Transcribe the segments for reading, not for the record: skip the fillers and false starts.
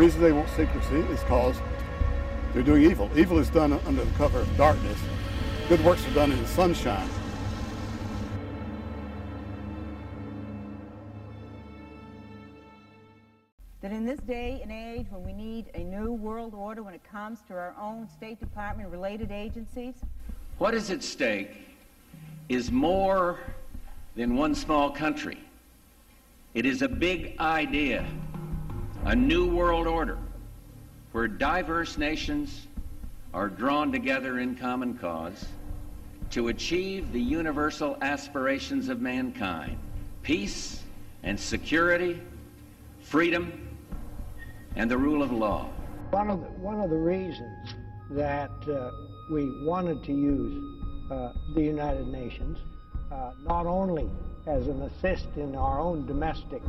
reason they want secrecy is because they're doing evil. Evil is done under the cover of darkness. Good works are done in the sunshine. That in this day and age when we need a new world order when it comes to our own State Department related agencies? What is at stake is more than one small country. It is a big idea, a new world order where diverse nations are drawn together in common cause to achieve the universal aspirations of mankind, peace and security, freedom, and the rule of law. One of the reasons that we wanted to use the United Nations, not only as an assist in our own domestic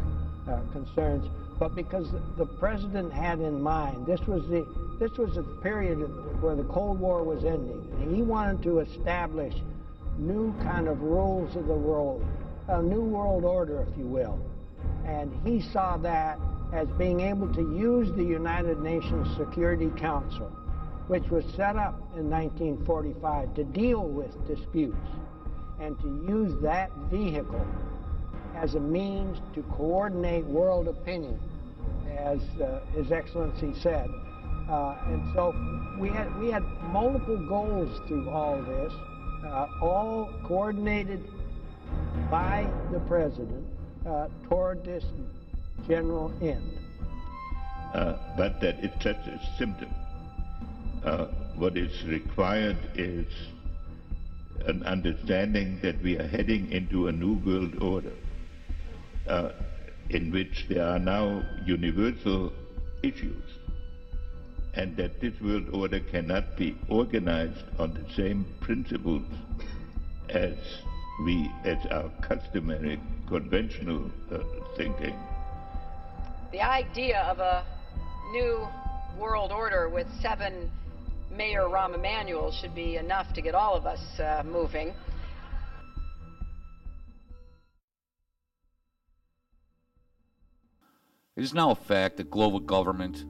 concerns, but because the president had in mind, this was the period where the Cold War was ending, and he wanted to establish new kind of rules of the world, a new world order, if you will. And he saw that as being able to use the United Nations Security Council, which was set up in 1945 to deal with disputes, and to use that vehicle as a means to coordinate world opinion, as His Excellency said. And so we had multiple goals through all this, all coordinated by the president toward this general end. But that it's just a symptom. What is required is an understanding that we are heading into a new world order in which there are now universal issues, and that this world order cannot be organized on the same principles as our customary conventional thinking. The idea of a new world order with 7 Mayor Rahm Emanuel should be enough to get all of us moving. It is now a fact that global government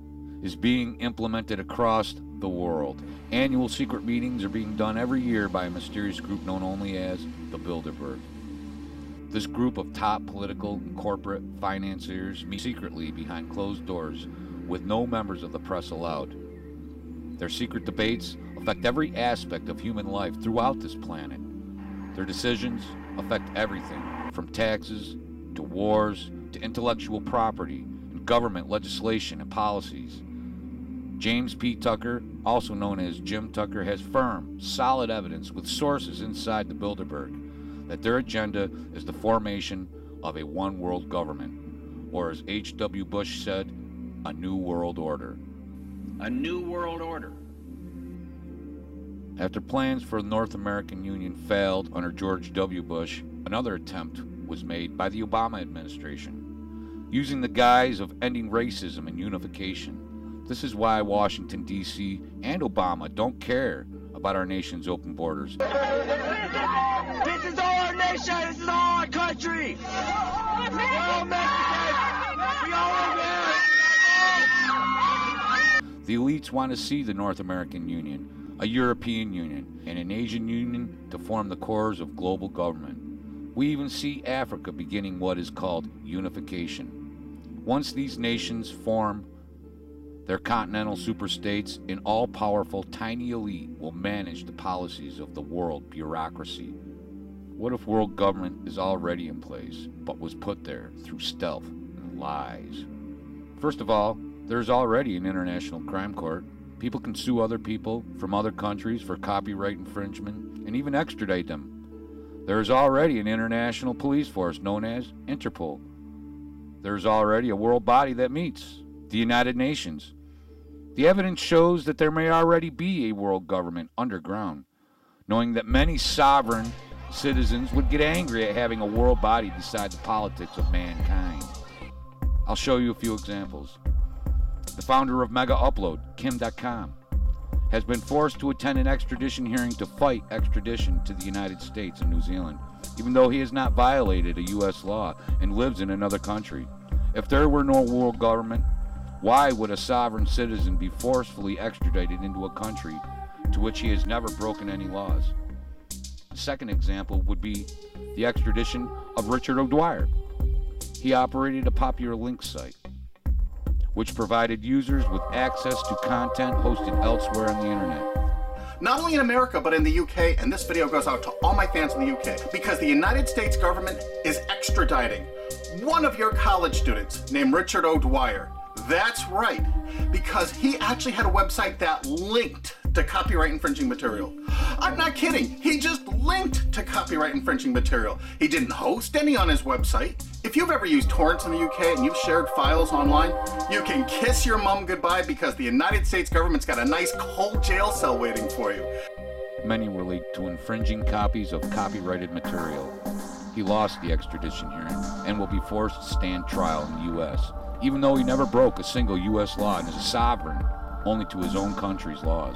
is being implemented across the world. Annual secret meetings are being done every year by a mysterious group known only as the Bilderberg. This group of top political and corporate financiers meet secretly behind closed doors with no members of the press allowed. Their secret debates affect every aspect of human life throughout this planet. Their decisions affect everything from taxes to wars to intellectual property and government legislation and policies. James P. Tucker, also known as Jim Tucker, has firm, solid evidence with sources inside the Bilderberg that their agenda is the formation of a one-world government, or as H.W. Bush said, a new world order. A new world order. After plans for the North American Union failed under George W. Bush, another attempt was made by the Obama administration, using the guise of ending racism and unification. This is why Washington, D.C. and Obama don't care about our nation's open borders. This is all our nation. This is all our country. The elites want to see the North American Union, a European Union, and an Asian Union to form the cores of global government. We even see Africa beginning what is called unification. Once these nations form their continental superstates, an all-powerful tiny elite will manage the policies of the world bureaucracy. What if world government is already in place, but was put there through stealth and lies? First of all, there's already an international crime court. People can sue other people from other countries for copyright infringement and even extradite them. There's already an international police force known as Interpol. There's already a world body that meets, the United Nations. The evidence shows that there may already be a world government underground, knowing that many sovereign citizens would get angry at having a world body decide the politics of mankind. I'll show you a few examples. The founder of MegaUpload, Kim.com, has been forced to attend an extradition hearing to fight extradition to the United States and New Zealand, even though he has not violated a U.S. law and lives in another country. If there were no world government, Why would a sovereign citizen be forcefully extradited into a country to which he has never broken any laws? The second example would be the extradition of Richard O'Dwyer. He operated a popular link site, which provided users with access to content hosted elsewhere on the internet. Not only in America, but in the UK, and this video goes out to all my fans in the UK, because the United States government is extraditing one of your college students named Richard O'Dwyer. That's right, because he actually had a website that linked to copyright infringing material. I'm not kidding, he just linked to copyright infringing material. He didn't host any on his website. If you've ever used torrents in the UK and you've shared files online, you can kiss your mum goodbye, because the United States government's got a nice cold jail cell waiting for you. Many were leaked to infringing copies of copyrighted material. He lost the extradition hearing and will be forced to stand trial in the US, even though he never broke a single US law and is a sovereign only to his own country's laws.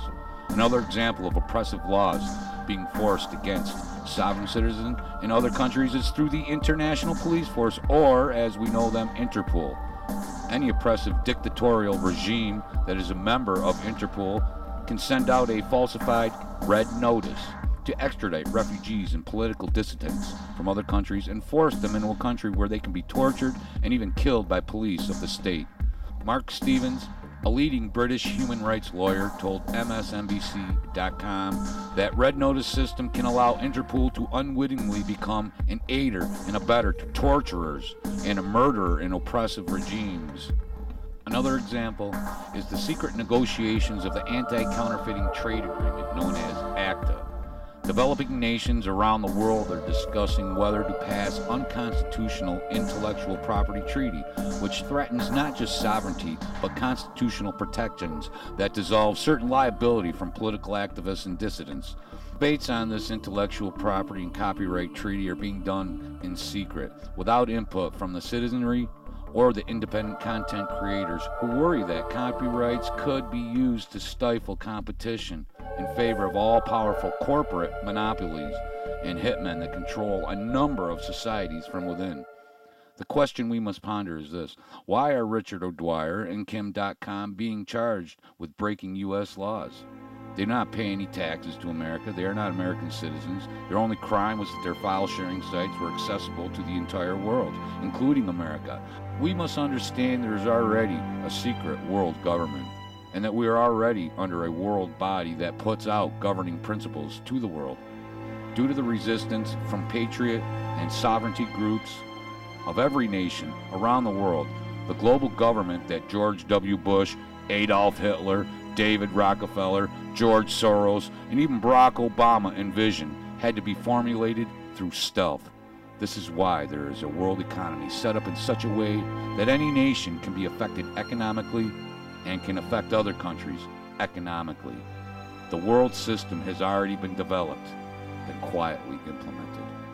Another example of oppressive laws being forced against sovereign citizens in other countries is through the International Police Force, or as we know them, Interpol. Any oppressive dictatorial regime that is a member of Interpol can send out a falsified red notice to extradite refugees and political dissidents from other countries and force them into a country where they can be tortured and even killed by police of the state. Mark Stevens, a leading British human rights lawyer, told MSNBC.com that red notice system can allow Interpol to unwittingly become an aider and abettor to torturers and a murderer in oppressive regimes. Another example is the secret negotiations of the Anti-Counterfeiting Trade Agreement, known as ACTA. Developing nations around the world are discussing whether to pass unconstitutional intellectual property treaty, which threatens not just sovereignty, but constitutional protections that dissolve certain liability from political activists and dissidents. Debates on this intellectual property and copyright treaty are being done in secret, without input from the citizenry or the independent content creators, who worry that copyrights could be used to stifle competition in favor of all-powerful corporate monopolies and hitmen that control a number of societies from within. The question we must ponder is this: why are Richard O'Dwyer and Kim.com being charged with breaking U.S. laws? They do not pay any taxes to America. They are not American citizens. Their only crime was that their file-sharing sites were accessible to the entire world, including America. We must understand there is already a secret world government, and that we are already under a world body that puts out governing principles to the world. Due to the resistance from patriot and sovereignty groups of every nation around the world, the global government that George W. Bush, Adolf Hitler, David Rockefeller, George Soros, and even Barack Obama envisioned had to be formulated through stealth. This is why there is a world economy set up in such a way that any nation can be affected economically and can affect other countries economically. The world system has already been developed and quietly implemented.